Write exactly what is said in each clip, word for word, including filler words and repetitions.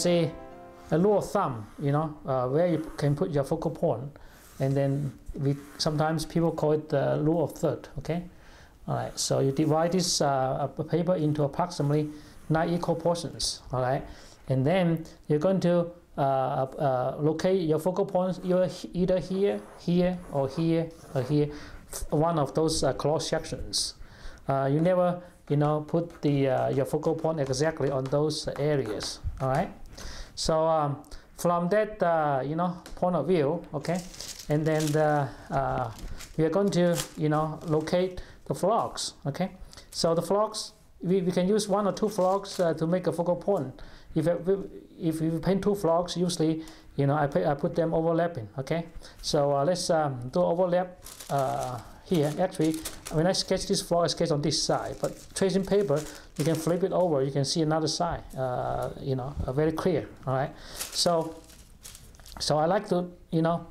let's say a rule of thumb, you know, uh, where you can put your focal point, and then we sometimes people call it the rule of third. Okay, all right. So you divide this uh, paper into approximately nine equal portions. All right, and then you're going to uh, uh, locate your focal points either here, here, or here, or here, one of those uh, closed sections. Uh, you never, you know, put the uh, your focal point exactly on those areas. All right. So um, from that, uh, you know, point of view, okay, and then the, uh, we are going to, you know, locate the frogs, okay. So the frogs, we, we can use one or two frogs uh, to make a focal point. If I, if we paint two frogs, usually, you know, I, pay, I put them overlapping, okay. So uh, let's um, do overlap uh, here. Actually, when I sketch this frog, I sketch on this side, but tracing paper, you can flip it over, you can see another side, uh, you know, uh, very clear, all right. So, so I like to, you know,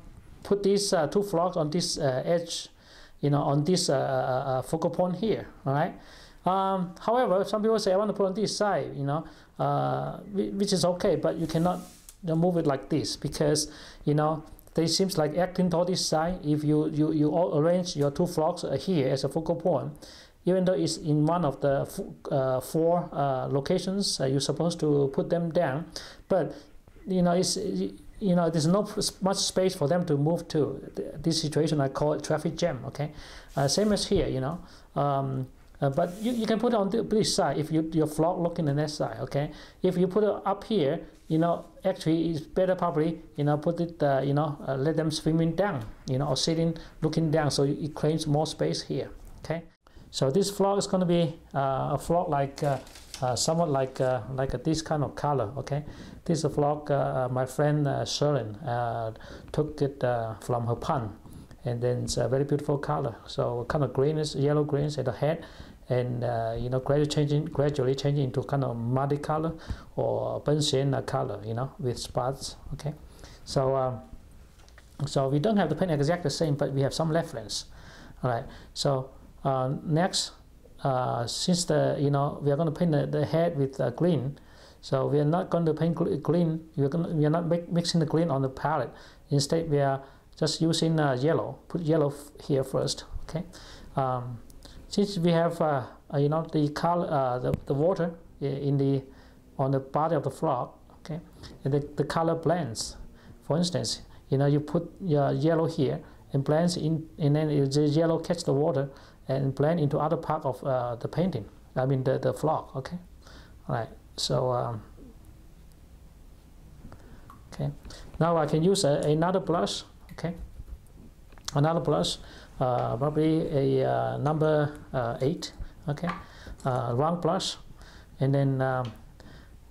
put these uh, two frogs on this uh, edge, you know, on this uh, uh, focal point here, all right. Um, however, some people say, I want to put on this side, you know, uh, which is okay, but you cannot move it like this, because, you know, they seems like acting toward this side. If you, you, you all arrange your two frogs here as a focal point, even though it's in one of the uh, four uh, locations, uh, you're supposed to put them down, but, you know, it's, you know, there's not much space for them to move to. This situation I call it traffic jam, okay? Uh, same as here, you know. Um, Uh, but you, you can put it on this side if you, your frog looking on that side, okay? If you put it up here, you know, actually it's better probably, you know, put it, uh, you know, uh, let them swimming down, you know, or sitting, looking down, so it claims more space here, okay? So this frog is going to be uh, a frog like, uh, uh, somewhat like uh, like a, this kind of color, okay? This is a frog uh, my friend uh, Sherlyn uh, took it uh, from her pond, and then it's a very beautiful color, so kind of greenish, yellow greens at the head, and uh, you know, gradually changing, gradually changing into kind of muddy color or benzene color, you know, with spots. Okay, so um, so we don't have to paint exactly the same, but we have some reference. All right. So uh, next, uh, since the you know we are going to paint the, the head with uh, green, so we are not going to paint green. We are going we are not make, mixing the green on the palette. Instead, we are just using uh, yellow. Put yellow here first. Okay. Um, Since we have, uh, you know, the color, uh, the, the water in the on the body of the frog, okay, and the, the color blends. For instance, you know, you put your yellow here and blends in, and then the yellow catch the water and blend into other part of uh, the painting. I mean the the frog, okay, all right. So um, okay, now I can use a, another brush, okay, another brush. Uh, probably a uh, number uh, eight, okay, uh, round brush, and then um,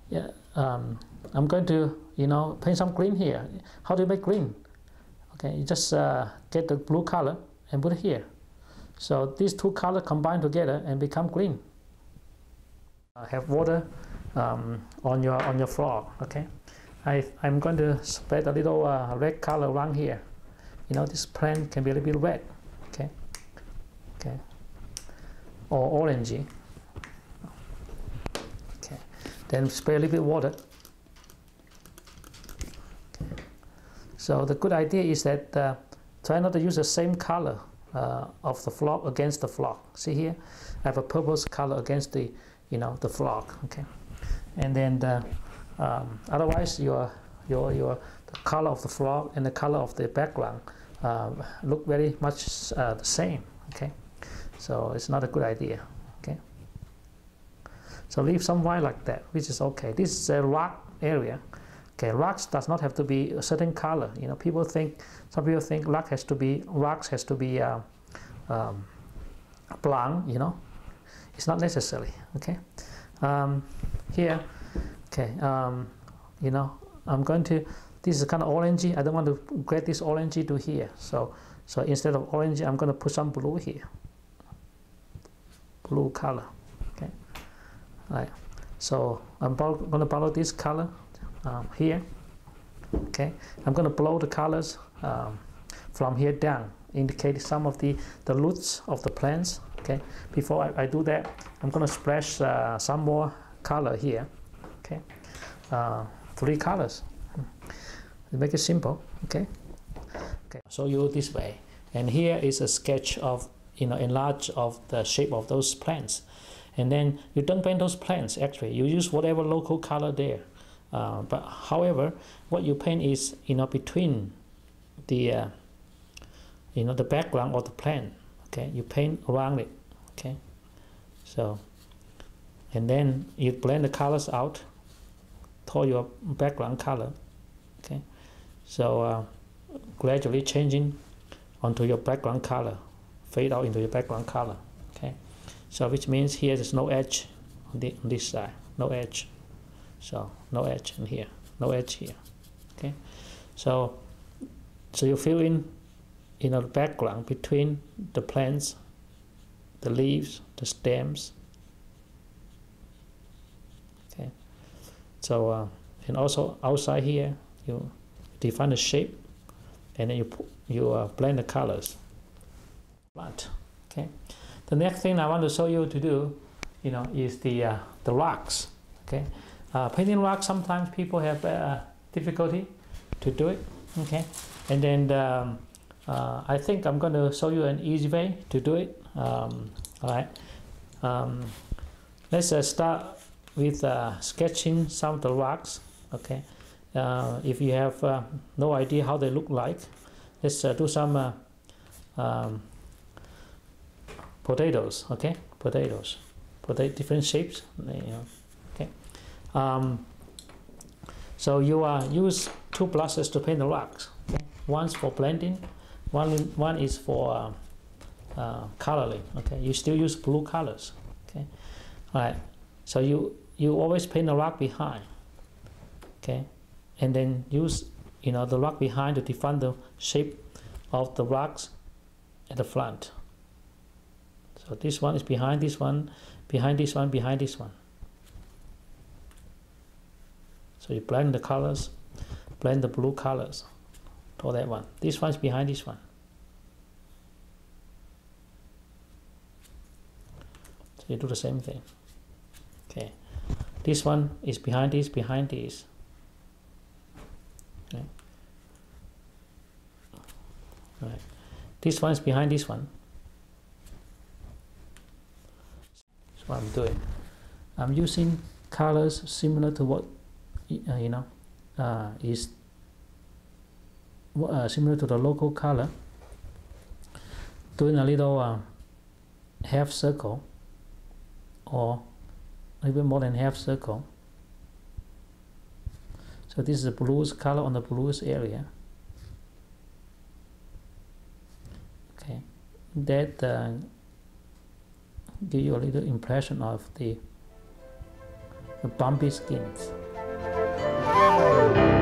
yeah, um, I'm going to you know paint some green here. How do you make green? Okay, you just uh, get the blue color and put it here. So these two colors combine together and become green. Uh, have water um, on your on your frog. Okay, I I'm going to spread a little uh, red color around here. You know, this plant can be a little bit red. Okay, okay, or orangey. Okay, then spray a little bit of water. Okay. So the good idea is that uh, try not to use the same color uh, of the frog against the frog. See here, I have a purple color against the, you know, the frog. Okay, and then the, um, otherwise your your your the color of the frog and the color of the background Uh, look very much uh, the same, okay, so it's not a good idea, okay. So leave some white like that, which is okay. This is a rock area, okay. Rocks does not have to be a certain color, you know. People think, some people think rock has to be, rocks has to be uh, um, brown, you know. It's not necessary, okay. Um, here, okay, um, you know, I'm going to, this is kind of orangey. I don't want to grade this orangey to here. So, so instead of orangey, I'm going to put some blue here. Blue color. Okay. All right. So I'm going to borrow this color um, here. Okay. I'm going to blow the colors um, from here down, indicate some of the the roots of the plants. Okay. Before I, I do that, I'm going to splash uh, some more color here. Okay. Uh, three colors. Make it simple, okay? Okay. Show you this way, and here is a sketch of, you know, enlarge of the shape of those plants, and then you don't paint those plants. Actually, you use whatever local color there. Uh, but however, what you paint is, you know, between the, uh, you know, the background of the plant. Okay, you paint around it. Okay, so, and then you blend the colors out to your background color. Okay, so uh, gradually changing onto your background color, fade out into your background color. Okay, so which means here there's no edge on, the, on this side, no edge. So no edge in here, no edge here. Okay, so so you fill in, you know, the background between the plants, the leaves, the stems. Okay, so uh, and also outside here you define the shape, and then you you uh, blend the colors. But okay, the next thing I want to show you to do, you know, is the uh, the rocks. Okay. Uh, painting rocks, sometimes people have uh, difficulty to do it, okay? And then um, uh, I think I'm going to show you an easy way to do it. Um, all right. Um, let's uh, start with uh, sketching some of the rocks, okay? Uh, if you have uh, no idea how they look like, let's uh, do some uh, um, potatoes, okay? Potatoes, Pota- different shapes, you know. Um, so you uh, use two brushes to paint the rocks. Okay? One's for blending, one one is for uh, uh, coloring. Okay, you still use blue colors. Okay, all right. So you you always paint the rock behind. Okay, and then use, you know, the rock behind to define the shape of the rocks at the front. So this one is behind this one, behind this one, behind this one. So you blend the colors, blend the blue colors to that one. This one's behind this one. So you do the same thing. Okay. This one is behind this, behind this. Okay. All right. This one's behind this one. That's what I'm doing. I'm using colors similar to what Uh, you know, uh, is uh, similar to the local color, doing a little uh, half circle or even more than half circle. So this is the bluish color on the bluish area. Okay, that uh, give you a little impression of the, the bumpy skins. Oh,